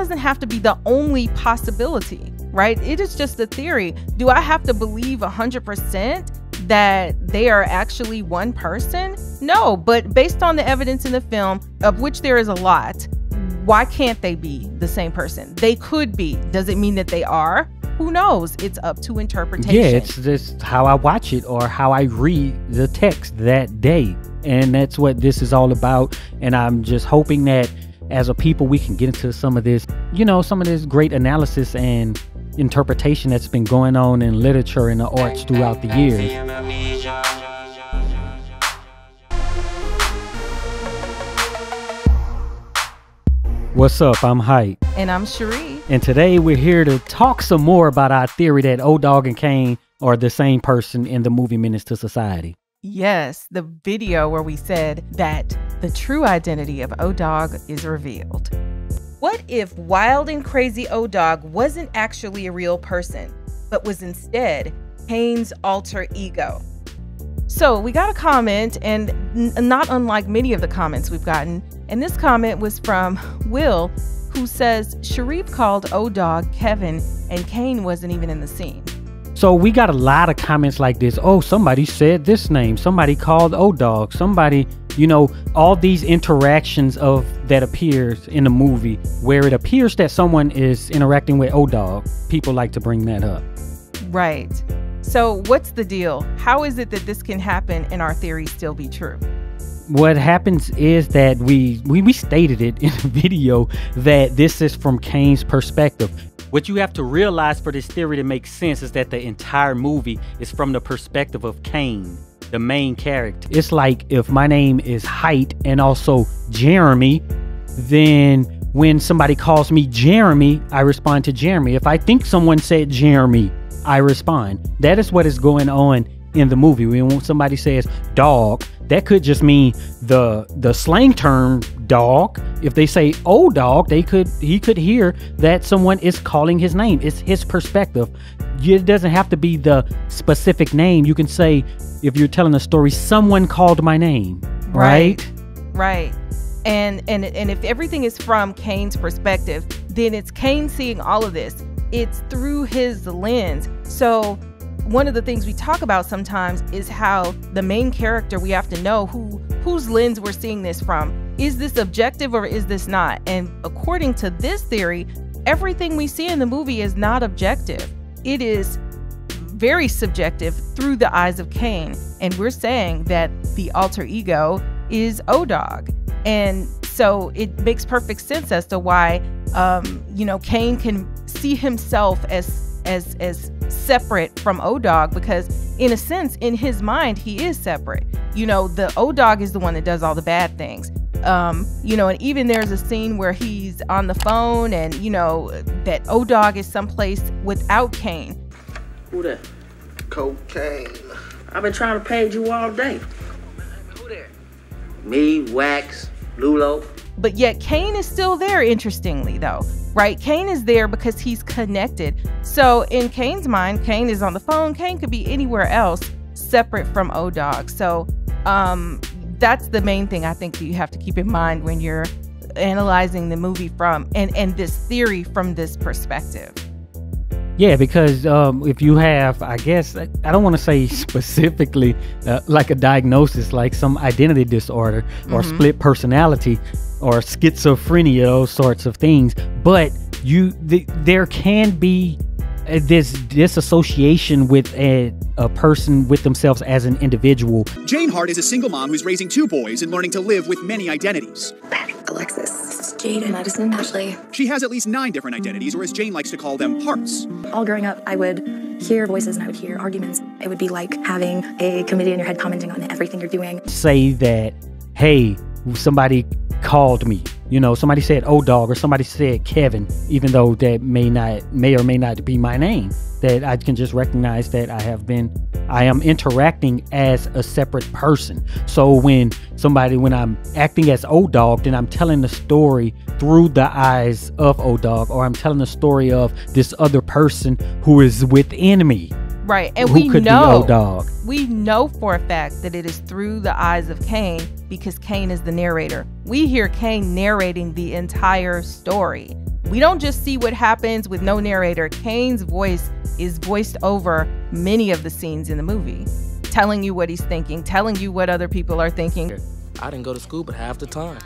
doesn't have to be the only possibility, right? It is just a theory. Do I have to believe 100% that they are actually one person? No, but based on the evidence in the film, of which there is a lot, why can't they be the same person? They could be. Does it mean that they are? Who knows? It's up to interpretation. Yeah, it's just how I watch it or how I read the text that day. And that's what this is all about. And I'm just hoping that as a people, we can get into some of this, you know, some of this great analysis and interpretation that's been going on in literature and the arts throughout the years. What's up? I'm Heit. And I'm Cheri. And today we're here to talk some more about our theory that O-Dog and Caine are the same person in the movie Menace to Society. Yes, the video where we said that the true identity of O-Dog is revealed. What if wild and crazy O-Dog wasn't actually a real person, but was instead Caine's alter ego? So we got a comment, and not unlike many of the comments we've gotten, and this comment was from Will, who says, Sharif called O-Dog Kevin, and Caine wasn't even in the scene. So we got a lot of comments like this. Oh, somebody said this name. Somebody called O-Dog. Somebody, you know, all these interactions of that appears in the movie where it appears that someone is interacting with O-Dog. People like to bring that up. Right. So what's the deal? How is it that this can happen and our theory still be true? What happens is that we stated it in the video that this is from Caine's perspective. What you have to realize for this theory to make sense is that the entire movie is from the perspective of Caine, the main character. It's like if my name is Heit and also Jeremy, then when somebody calls me Jeremy, I respond to Jeremy. If I think someone said Jeremy, I respond. That is what is going on in the movie. When somebody says dog, that could just mean the slang term dog. If they say O-Dog, he could hear that someone is calling his name. It's his perspective. It doesn't have to be the specific name. You can say, if you're telling a story, someone called my name. Right? Right. And if everything is from Caine's perspective, then it's Caine seeing all of this. It's through his lens. So one of the things we talk about sometimes is how the main character, we have to know whose lens we're seeing this from. Is this objective or is this not? And according to this theory, everything we see in the movie is not objective. It is very subjective through the eyes of Caine. And we're saying that the alter ego is O-Dog. And so it makes perfect sense as to why, you know, Caine can see himself as separate from O-Dog, because in a sense, in his mind, he is separate. You know, the O-Dog is the one that does all the bad things. You know, and even there's a scene where he's on the phone and, you know, that O-Dog is someplace without Caine. Who that? Cocaine. I've been trying to page you all day. Come on, man. Who there? Me, Wax, Lulo. But yet Caine is still there, interestingly, though, right? Caine is there because he's connected. So in Caine's mind, Caine is on the phone. Caine could be anywhere else separate from O-Dog. So that's the main thing I think that you have to keep in mind when you're analyzing the movie from and this theory from this perspective. Yeah, because if you have, I guess, I don't want to say specifically like a diagnosis, like some identity disorder or split personality or schizophrenia, those sorts of things. But there can be this disassociation with a person with themselves as an individual. Jane Hart is a single mom who's raising two boys and learning to live with many identities. Alexis. Jade, Madison, Ashley. She has at least 9 different identities, or as Jane likes to call them, parts. All growing up, I would hear voices and I would hear arguments. It would be like having a committee in your head commenting on everything you're doing. Say that, hey, somebody called me. You know, somebody said O-Dog or somebody said Kevin, even though that may or may not be my name. That I can just recognize that I am interacting as a separate person. So when I'm acting as O-Dog, then I'm telling the story through the eyes of O-Dog, or I'm telling the story of this other person who is within me. Right. And we know for a fact that it is through the eyes of Caine, because Caine is the narrator. We hear Caine narrating the entire story. We don't just see what happens with no narrator. Caine's voice is voiced over many of the scenes in the movie, telling you what he's thinking, telling you what other people are thinking. I didn't go to school but half the time.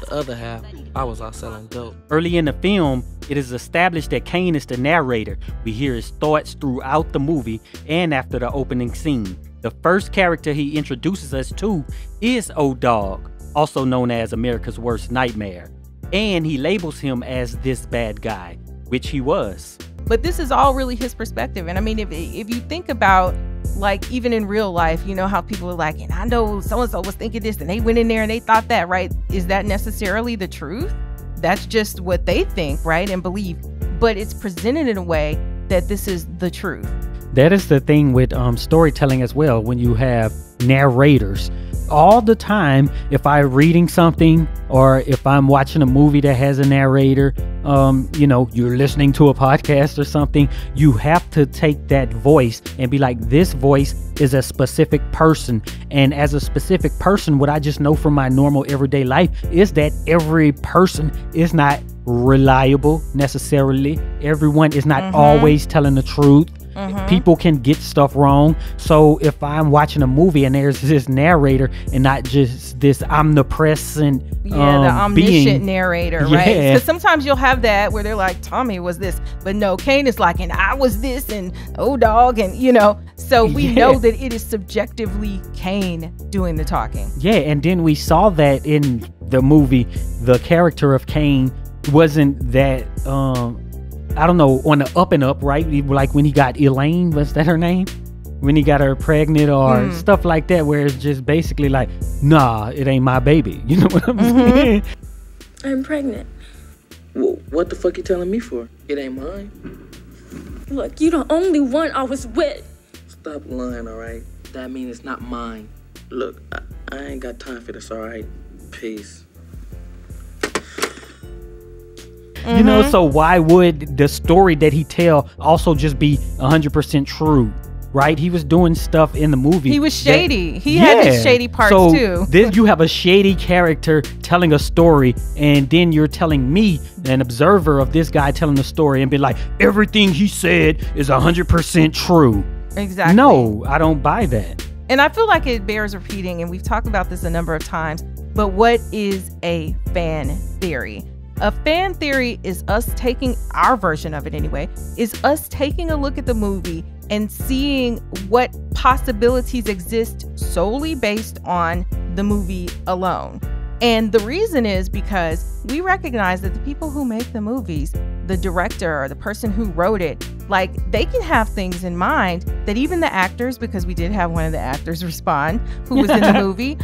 The other half, I was out selling dope. Early in the film, it is established that Caine is the narrator. We hear his thoughts throughout the movie and after the opening scene. The first character he introduces us to is O-Dog, also known as America's Worst Nightmare. And he labels him as this bad guy, which he was. But this is all really his perspective. And I mean, if you think about, like, even in real life, you know how people are like, and I know so-and-so was thinking this and they went in there and they thought that, right? Is that necessarily the truth? That's just what they think, right? And believe, but it's presented in a way that this is the truth. That is the thing with storytelling as well. When you have narrators all the time, if I'm reading something or if I'm watching a movie that has a narrator, you know, you're listening to a podcast or something, you have to take that voice and be like, this voice is a specific person. And as a specific person, what I just know from my normal everyday life is that every person is not reliable necessarily. Everyone is not always telling the truth. People can get stuff wrong. So if I'm watching a movie and there's this narrator and not just this omnipresent the omniscient being. Narrator, right? Because sometimes you'll have that where they're like, Tommy was this, but no, Caine is like, and I was this, and O-Dog, and you know. So we know that it is subjectively Caine doing the talking. Yeah, and then we saw that in the movie, the character of Caine wasn't that... I don't know, on the up and up, right? Like when he got Elaine, was that her name? When he got her pregnant or stuff like that, where it's just basically like, nah, it ain't my baby. You know what I'm saying? I'm pregnant. Well, what the fuck you telling me for? It ain't mine. Look, you the only one I was with. Stop lying, all right? That means it's not mine. Look, I ain't got time for this, all right? Peace. You know, so why would the story that he tell also just be 100% true, right? He was doing stuff in the movie. He was shady. He had his shady parts too. Then you have a shady character telling a story, and then you're telling me, an observer of this guy telling the story, and be like, everything he said is 100% true. Exactly. No, I don't buy that. And I feel like it bears repeating, and we've talked about this a number of times, but what is a fan theory? A fan theory is us taking, our version of it anyway, is us taking a look at the movie and seeing what possibilities exist solely based on the movie alone. And the reason is because we recognize that the people who make the movies, the director or the person who wrote it, like, they can have things in mind that even the actors, because we did have one of the actors respond who was in the movie,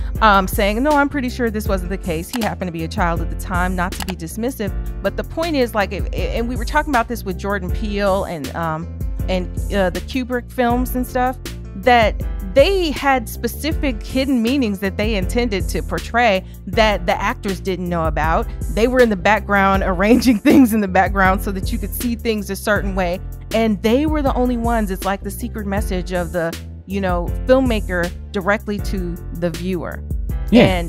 saying, no, I'm pretty sure this wasn't the case. He happened to be a child at the time, not to be dismissive. But the point is, like, and we were talking about this with Jordan Peele and the Kubrick films and stuff, that they had specific hidden meanings that they intended to portray that the actors didn't know about. They were in the background arranging things in the background so that you could see things a certain way. And they were the only ones. It's like the secret message of the, you know, filmmaker directly to the viewer. Yeah.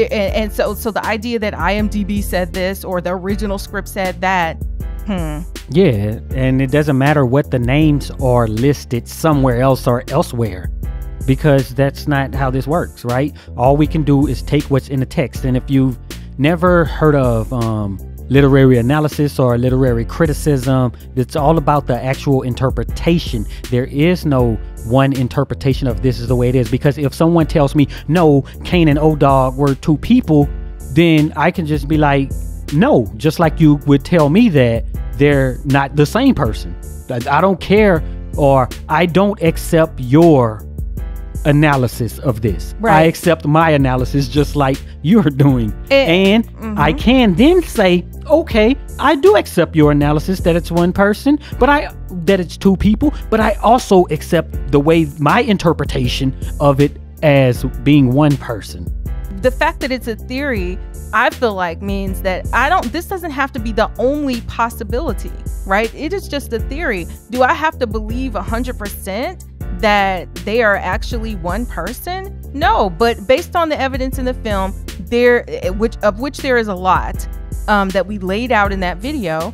And so the idea that IMDb said this or the original script said that, yeah, and it doesn't matter what the names are listed somewhere else or elsewhere, because that's not how this works, right? All we can do is take what's in the text. And if you've never heard of literary analysis or literary criticism, it's all about the actual interpretation. There is no one interpretation of this is the way it is, because if someone tells me, no, Caine and O-Dog were two people, then I can just be like, no, just like you would tell me that they're not the same person. I don't care, or I don't accept your analysis of this. Right. I accept my analysis just like you're doing. I can then say, okay, I do accept your analysis that it's one person, but that it's two people, but I also accept the way my interpretation of it as being one person. The fact that it's a theory, I feel like, means that this doesn't have to be the only possibility, right? It is just a theory. Do I have to believe 100% that they are actually one person? No, but based on the evidence in the film, which there is a lot, that we laid out in that video,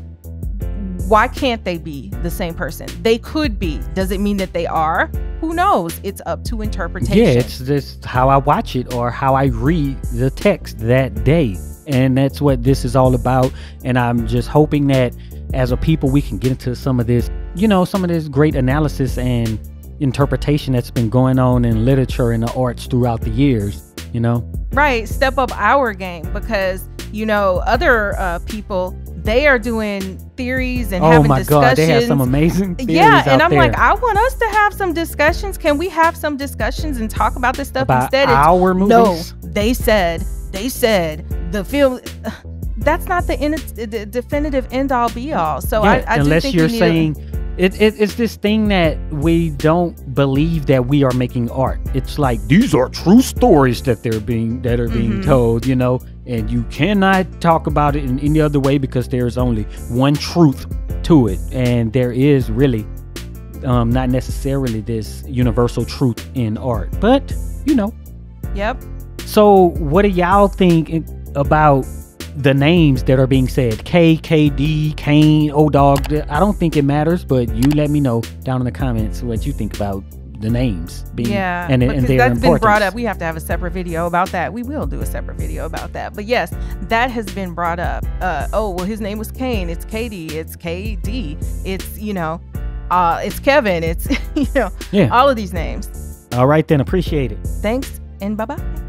why can't they be the same person? They could be. Does it mean that they are? Who knows? It's up to interpretation. Yeah, it's just how I watch it or how I read the text that day. And that's what this is all about. And I'm just hoping that as a people, we can get into some of this, you know, some of this great analysis and interpretation that's been going on in literature and the arts throughout the years, you know? Right. Step up our game because, you know, other people, they are doing theories and having discussions. Oh my God, they have some amazing theories. Yeah, and I'm like, I want us to have some discussions. Can we have some discussions and talk about this stuff instead? Our movies? No, they said the film. That's not the definitive end all be all. So yeah, I unless do think you're saying it's this thing that we don't believe that we are making art. It's like these are true stories that are being told, you know. And you cannot talk about it in any other way because there is only one truth to it. And there is really not necessarily this universal truth in art. But, you know. Yep. So what do y'all think about the names that are being said? K, KD, Caine, O-Dog. I don't think it matters, but you let me know down in the comments what you think about the names being, yeah, and their importance. That's been brought up. We have to have a separate video about that. We will do a separate video about that. But yes, that has been brought up. Oh, well, his name was Caine. It's Katie. It's KD. It's, you know, it's Kevin. It's, you know, yeah, all of these names. All right, then. Appreciate it. Thanks, and bye-bye.